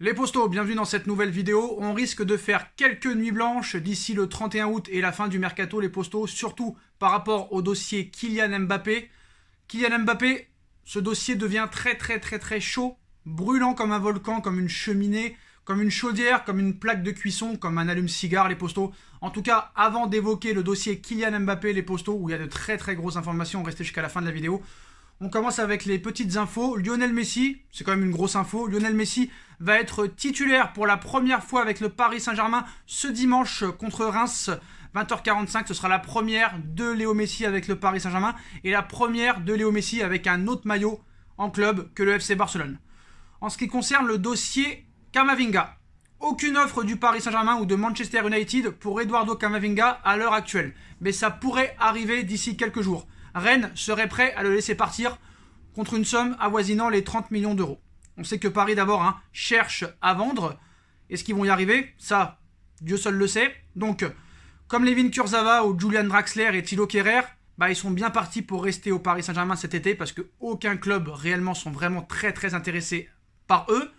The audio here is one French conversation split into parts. Les postos, bienvenue dans cette nouvelle vidéo. On risque de faire quelques nuits blanches d'ici le 31 août et la fin du mercato, les postos, surtout par rapport au dossier Kylian Mbappé. Kylian Mbappé, ce dossier devient très chaud, brûlant comme un volcan, comme une cheminée, comme une chaudière, comme une plaque de cuisson, comme un allume-cigare, les postos. En tout cas, avant d'évoquer le dossier Kylian Mbappé, les postos, où il y a de très grosses informations, restez jusqu'à la fin de la vidéo. On commence avec les petites infos. Lionel Messi, c'est quand même une grosse info, Lionel Messi va être titulaire pour la première fois avec le Paris Saint-Germain ce dimanche contre Reims, 20h45. Ce sera la première de Léo Messi avec le Paris Saint-Germain et la première de Léo Messi avec un autre maillot en club que le FC Barcelone. En ce qui concerne le dossier Camavinga, aucune offre du Paris Saint-Germain ou de Manchester United pour Eduardo Camavinga à l'heure actuelle, mais ça pourrait arriver d'ici quelques jours. Rennes serait prêt à le laisser partir contre une somme avoisinant les 30 millions d'euros. On sait que Paris d'abord cherche à vendre. Est-ce qu'ils vont y arriver? Ça, Dieu seul le sait. Donc, comme Lévin Kurzawa ou Julian Draxler et Thilo Kehrer, ils sont bien partis pour rester au Paris Saint-Germain cet été parce qu'aucun club réellement sont vraiment très intéressés par eux.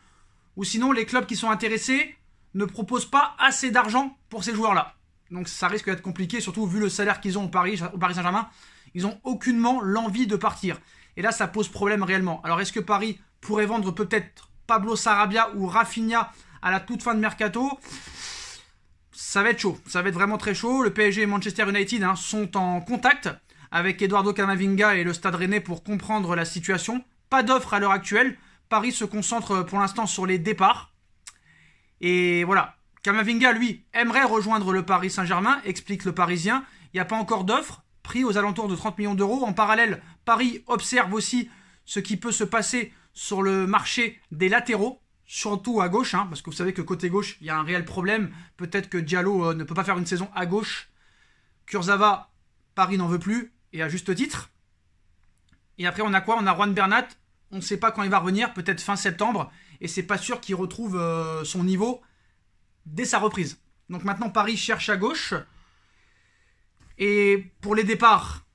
Ou sinon, les clubs qui sont intéressés ne proposent pas assez d'argent pour ces joueurs-là. Donc ça risque d'être compliqué, surtout vu le salaire qu'ils ont au Paris Saint-Germain. Ils n'ont aucunement l'envie de partir. Et là, ça pose problème réellement. Alors, est-ce que Paris pourrait vendre peut-être Pablo Sarabia ou Rafinha à la toute fin de mercato? Ça va être chaud. Ça va être vraiment très chaud. Le PSG et Manchester United sont en contact avec Eduardo Camavinga et le Stade Rennais pour comprendre la situation. Pas d'offre à l'heure actuelle. Paris se concentre pour l'instant sur les départs. Et voilà. Camavinga, lui, aimerait rejoindre le Paris Saint-Germain, explique le Parisien. Il n'y a pas encore d'offre, prix aux alentours de 30 millions d'euros. En parallèle, Paris observe aussi ce qui peut se passer sur le marché des latéraux, surtout à gauche, parce que vous savez que côté gauche, il y a un réel problème. Peut-être que Diallo ne peut pas faire une saison à gauche. Kurzawa, Paris n'en veut plus, et à juste titre. Et après, on a quoi? On a Juan Bernat, on ne sait pas quand il va revenir, peut-être fin septembre, et c'est pas sûr qu'il retrouve son niveau dès sa reprise. Donc maintenant, Paris cherche à gauche. Et pour les départs,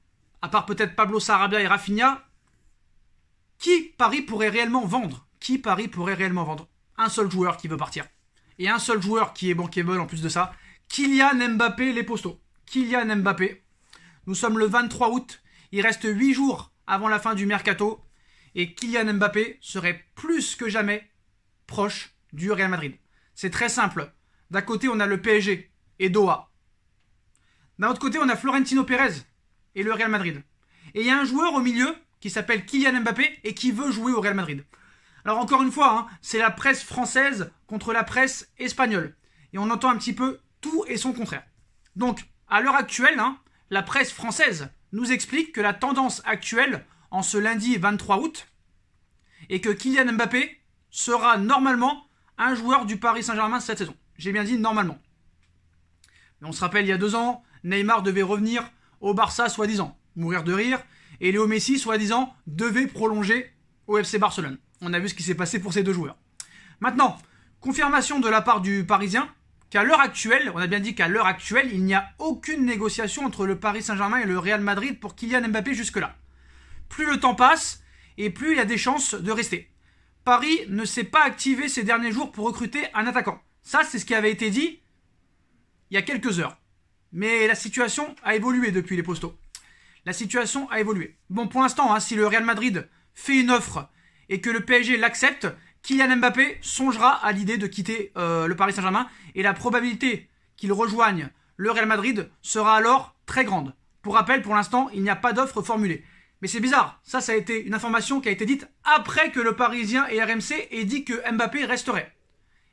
à part peut-être Pablo Sarabia et Rafinha, qui Paris pourrait réellement vendre? Qui Paris pourrait réellement vendre? Un seul joueur qui veut partir. Et un seul joueur qui est bankable en plus de ça, Kylian Mbappé, les postos. Kylian Mbappé. Nous sommes le 23 août, il reste 8 jours avant la fin du mercato, et Kylian Mbappé serait plus que jamais proche du Real Madrid. C'est très simple. D'un côté, on a le PSG et Doha. D'un autre côté, on a Florentino Pérez et le Real Madrid. Et il y a un joueur au milieu qui s'appelle Kylian Mbappé et qui veut jouer au Real Madrid. Alors encore une fois, c'est la presse française contre la presse espagnole. Et on entend un petit peu tout et son contraire. Donc, à l'heure actuelle, la presse française nous explique que la tendance actuelle, en ce lundi 23 août, est que Kylian Mbappé sera normalement un joueur du Paris Saint-Germain cette saison. J'ai bien dit normalement. Mais on se rappelle, il y a 2 ans... Neymar devait revenir au Barça, soi-disant, mourir de rire. Et Léo Messi, soi-disant, devait prolonger au FC Barcelone. On a vu ce qui s'est passé pour ces 2 joueurs. Maintenant, confirmation de la part du Parisien qu'à l'heure actuelle, on a bien dit qu'à l'heure actuelle, il n'y a aucune négociation entre le Paris Saint-Germain et le Real Madrid pour Kylian Mbappé jusque-là. Plus le temps passe et plus il a des chances de rester. Paris ne s'est pas activé ces derniers jours pour recruter un attaquant. Ça, c'est ce qui avait été dit il y a quelques heures. Mais la situation a évolué depuis, les postos. La situation a évolué. Bon, pour l'instant, si le Real Madrid fait une offre et que le PSG l'accepte, Kylian Mbappé songera à l'idée de quitter le Paris Saint-Germain. Et la probabilité qu'il rejoigne le Real Madrid sera alors très grande. Pour rappel, pour l'instant, il n'y a pas d'offre formulée. Mais c'est bizarre. Ça a été une information qui a été dite après que le Parisien et RMC aient dit que Mbappé resterait.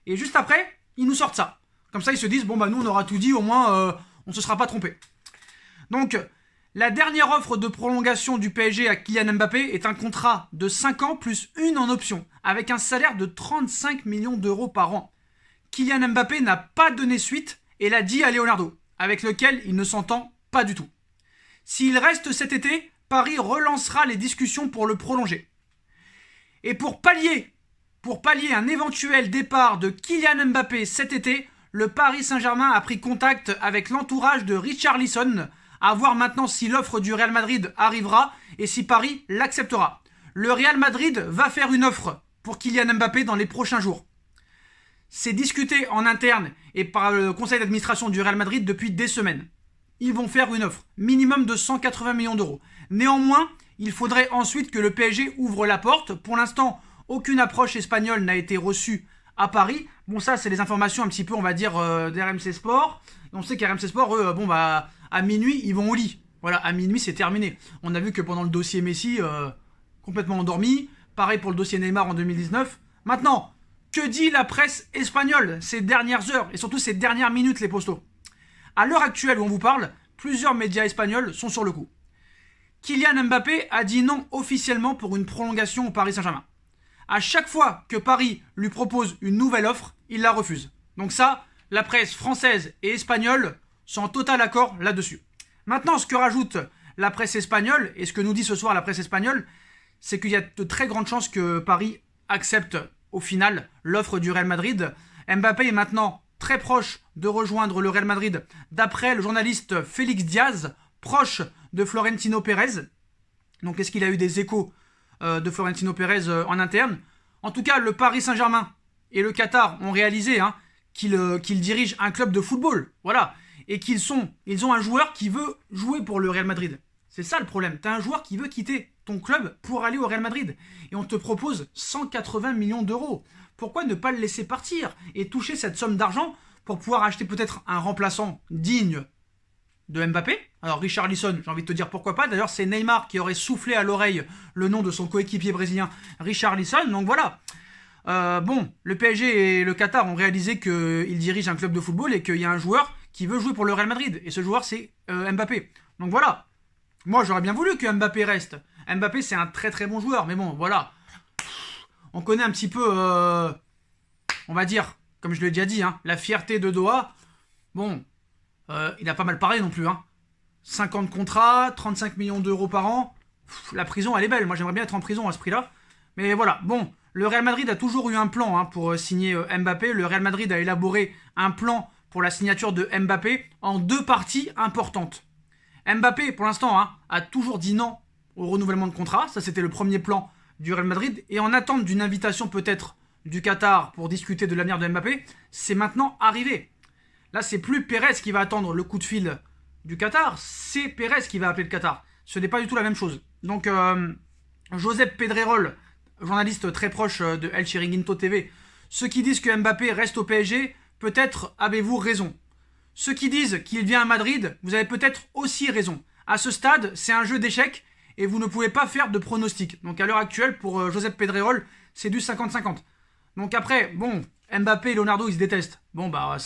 Et juste après, ils nous sortent ça. Comme ça, ils se disent, bon, nous, on aura tout dit, au moins... on ne se sera pas trompé. Donc, la dernière offre de prolongation du PSG à Kylian Mbappé est un contrat de 5 ans plus une en option, avec un salaire de 35 millions d'euros par an. Kylian Mbappé n'a pas donné suite et l'a dit à Leonardo, avec lequel il ne s'entend pas du tout. S'il reste cet été, Paris relancera les discussions pour le prolonger. Et pour pallier un éventuel départ de Kylian Mbappé cet été, le Paris Saint-Germain a pris contact avec l'entourage de Richarlison, à voir maintenant si l'offre du Real Madrid arrivera et si Paris l'acceptera. Le Real Madrid va faire une offre pour Kylian Mbappé dans les prochains jours. C'est discuté en interne et par le conseil d'administration du Real Madrid depuis des semaines. Ils vont faire une offre, minimum de 180 millions d'euros. Néanmoins, il faudrait ensuite que le PSG ouvre la porte. Pour l'instant, aucune approche espagnole n'a été reçue à Paris. Bon, ça, c'est les informations un petit peu, on va dire, d'RMC Sport. On sait qu'RMC Sport, eux, bon, bah, à minuit, ils vont au lit. Voilà, à minuit, c'est terminé. On a vu que pendant le dossier Messi, complètement endormi. Pareil pour le dossier Neymar en 2019. Maintenant, que dit la presse espagnole ces dernières heures et surtout ces dernières minutes, les postos? À l'heure actuelle où on vous parle, plusieurs médias espagnols sont sur le coup. Kylian Mbappé a dit non officiellement pour une prolongation au Paris Saint-Germain. À chaque fois que Paris lui propose une nouvelle offre, il la refuse. Donc ça, la presse française et espagnole sont en total accord là-dessus. Maintenant, ce que rajoute la presse espagnole et ce que nous dit ce soir la presse espagnole, c'est qu'il y a de très grandes chances que Paris accepte au final l'offre du Real Madrid. Mbappé est maintenant très proche de rejoindre le Real Madrid, d'après le journaliste Félix Diaz, proche de Florentino Pérez. Donc est-ce qu'il a eu des échos de Florentino Pérez en interne? En tout cas, le Paris Saint-Germain et le Qatar ont réalisé qu'ils dirigent un club de football, voilà, et qu'ils ont un joueur qui veut jouer pour le Real Madrid. C'est ça le problème, t'as un joueur qui veut quitter ton club pour aller au Real Madrid, et on te propose 180 millions d'euros. Pourquoi ne pas le laisser partir et toucher cette somme d'argent pour pouvoir acheter peut-être un remplaçant digne de Mbappé? Alors Richarlison, j'ai envie de te dire pourquoi pas. D'ailleurs, c'est Neymar qui aurait soufflé à l'oreille le nom de son coéquipier brésilien Richarlison. Donc voilà. Bon, le PSG et le Qatar ont réalisé qu'ils dirigent un club de football et qu'il y a un joueur qui veut jouer pour le Real Madrid. Et ce joueur, c'est Mbappé. Donc voilà. Moi, j'aurais bien voulu que Mbappé reste. Mbappé, c'est un très très bon joueur. Mais bon, voilà. On connaît un petit peu, on va dire, comme je l'ai déjà dit, la fierté de Doha. Bon, il a pas mal parlé non plus. 50 contrats, 35 millions d'euros par an. Pff, la prison, elle est belle. Moi, j'aimerais bien être en prison à ce prix-là. Mais voilà, bon, le Real Madrid a toujours eu un plan pour signer Mbappé. Le Real Madrid a élaboré un plan pour la signature de Mbappé en deux parties importantes. Mbappé, pour l'instant, a toujours dit non au renouvellement de contrat. Ça, c'était le premier plan du Real Madrid, et en attente d'une invitation peut-être du Qatar pour discuter de l'avenir de Mbappé, c'est maintenant arrivé. Là, c'est plus Pérez qui va attendre le coup de fil du Qatar, c'est Pérez qui va appeler le Qatar. Ce n'est pas du tout la même chose. Donc, Josep Pedreirol, journaliste très proche de El Chiringuito TV, ceux qui disent que Mbappé reste au PSG, peut-être avez-vous raison. Ceux qui disent qu'il vient à Madrid, vous avez peut-être aussi raison. À ce stade, c'est un jeu d'échecs, et vous ne pouvez pas faire de pronostic. Donc à l'heure actuelle, pour Josep Pedreirol, c'est du 50-50. Donc après, bon, Mbappé et Leonardo, ils se détestent. Bon, bah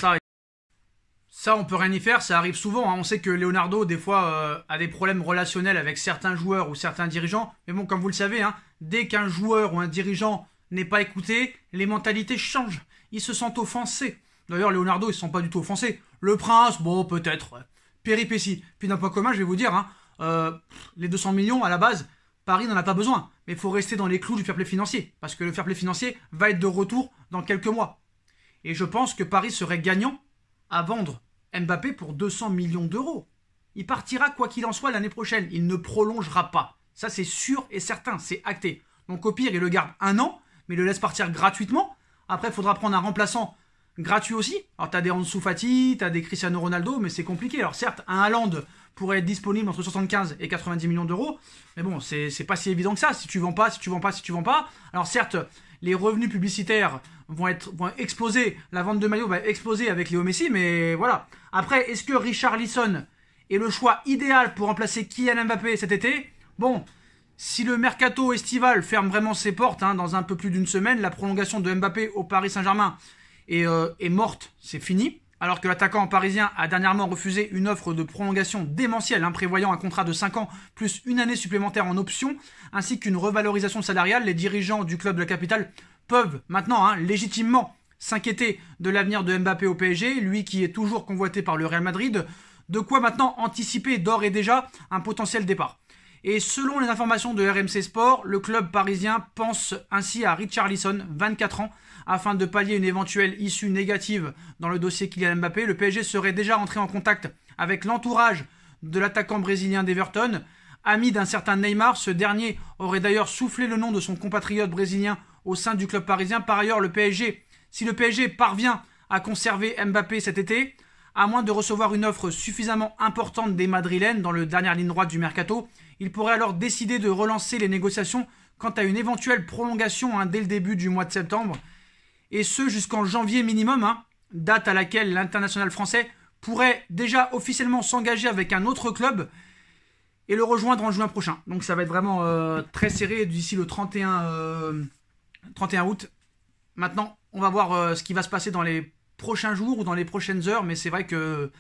ça on peut rien y faire, ça arrive souvent. On sait que Leonardo, des fois, a des problèmes relationnels avec certains joueurs ou certains dirigeants. Mais bon, comme vous le savez, dès qu'un joueur ou un dirigeant n'est pas écouté, les mentalités changent. Ils se sentent offensés. D'ailleurs, Leonardo, ils se sentent pas du tout offensés. Le prince, bon, peut-être. Péripétie. Puis d'un point commun, je vais vous dire... les 200 millions à la base, Paris n'en a pas besoin, mais il faut rester dans les clous du fair play financier, parce que le fair play financier va être de retour dans quelques mois, et je pense que Paris serait gagnant à vendre Mbappé pour 200 millions d'euros. Il partira quoi qu'il en soit l'année prochaine, il ne prolongera pas, ça c'est sûr et certain, c'est acté. Donc au pire, il le garde un an, mais il le laisse partir gratuitement. Après, il faudra prendre un remplaçant gratuit aussi. Alors t'as des Ansu Fati, t'as des Cristiano Ronaldo, mais c'est compliqué. Alors certes, un Haaland pourrait être disponible entre 75 et 90 millions d'euros, mais bon, c'est pas si évident que ça, si tu vends pas. Alors certes, les revenus publicitaires vont exploser, la vente de maillots va exploser avec Léo Messi, mais voilà. Après, est-ce que Richarlison est le choix idéal pour remplacer Kylian Mbappé cet été? Bon, si le mercato estival ferme vraiment ses portes dans un peu plus d'une semaine, la prolongation de Mbappé au Paris Saint-Germain est morte, c'est fini. Alors que l'attaquant parisien a dernièrement refusé une offre de prolongation démentielle, prévoyant un contrat de 5 ans plus une année supplémentaire en option, ainsi qu'une revalorisation salariale, les dirigeants du club de la capitale peuvent maintenant légitimement s'inquiéter de l'avenir de Mbappé au PSG, lui qui est toujours convoité par le Real Madrid, de quoi maintenant anticiper d'ores et déjà un potentiel départ. Et selon les informations de RMC Sport, le club parisien pense ainsi à Richarlison, 24 ans, afin de pallier une éventuelle issue négative dans le dossier Kylian Mbappé. Le PSG serait déjà entré en contact avec l'entourage de l'attaquant brésilien d'Everton, ami d'un certain Neymar. Ce dernier aurait d'ailleurs soufflé le nom de son compatriote brésilien au sein du club parisien. Par ailleurs, le PSG si le PSG parvient à conserver Mbappé cet été, à moins de recevoir une offre suffisamment importante des Madrilènes dans le dernière ligne droite du mercato, il pourrait alors décider de relancer les négociations quant à une éventuelle prolongation dès le début du mois de septembre, et ce jusqu'en janvier minimum, date à laquelle l'international français pourrait déjà officiellement s'engager avec un autre club et le rejoindre en juin prochain. Donc ça va être vraiment très serré d'ici le 31 août. Maintenant, on va voir ce qui va se passer dans les prochains jours ou dans les prochaines heures, mais c'est vrai que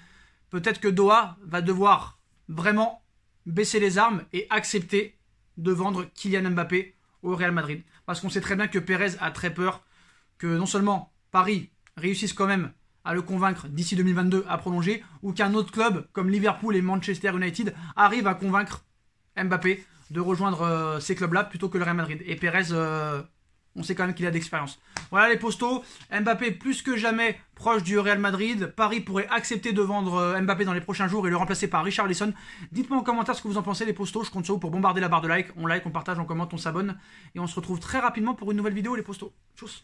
peut-être que Doha va devoir vraiment baisser les armes et accepter de vendre Kylian Mbappé au Real Madrid, parce qu'on sait très bien que Pérez a très peur que non seulement Paris réussisse quand même à le convaincre d'ici 2022 à prolonger, ou qu'un autre club comme Liverpool et Manchester United arrive à convaincre Mbappé de rejoindre ces clubs-là plutôt que le Real Madrid. Et Pérez, on sait quand même qu'il a d'expérience. Voilà les postos, Mbappé plus que jamais proche du Real Madrid. Paris pourrait accepter de vendre Mbappé dans les prochains jours et le remplacer par Richarlison. Dites-moi en commentaire ce que vous en pensez les postos, je compte sur vous pour bombarder la barre de like. On like, on partage, on commente, on s'abonne. Et on se retrouve très rapidement pour une nouvelle vidéo les postos. Tchuss.